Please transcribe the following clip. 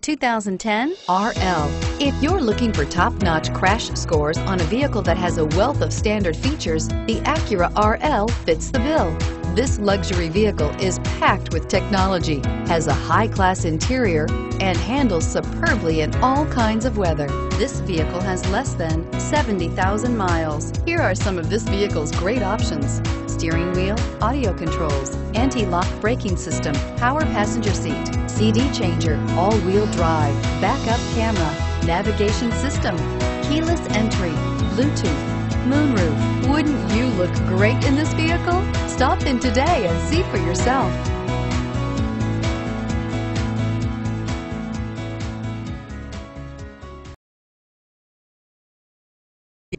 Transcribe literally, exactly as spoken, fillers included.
two thousand ten R L. If you're looking for top-notch crash scores on a vehicle that has a wealth of standard features, the Acura R L fits the bill. This luxury vehicle is packed with technology, has a high-class interior, and handles superbly in all kinds of weather. This vehicle has less than seventy thousand miles. Here are some of this vehicle's great options: steering wheel audio controls, anti-lock braking system, power passenger seat, C D changer, all-wheel drive, backup camera, navigation system, keyless entry, Bluetooth, moonroof. Wouldn't you look great in this vehicle? Stop in today and see for yourself.